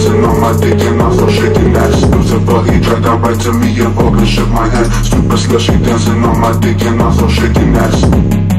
Bouncing on my dick and I'm so shaking that. Lucifer, he dragged out right to me and fucking shook my hand. Stupid slut, she dancing on my dick and I'm so shaking that.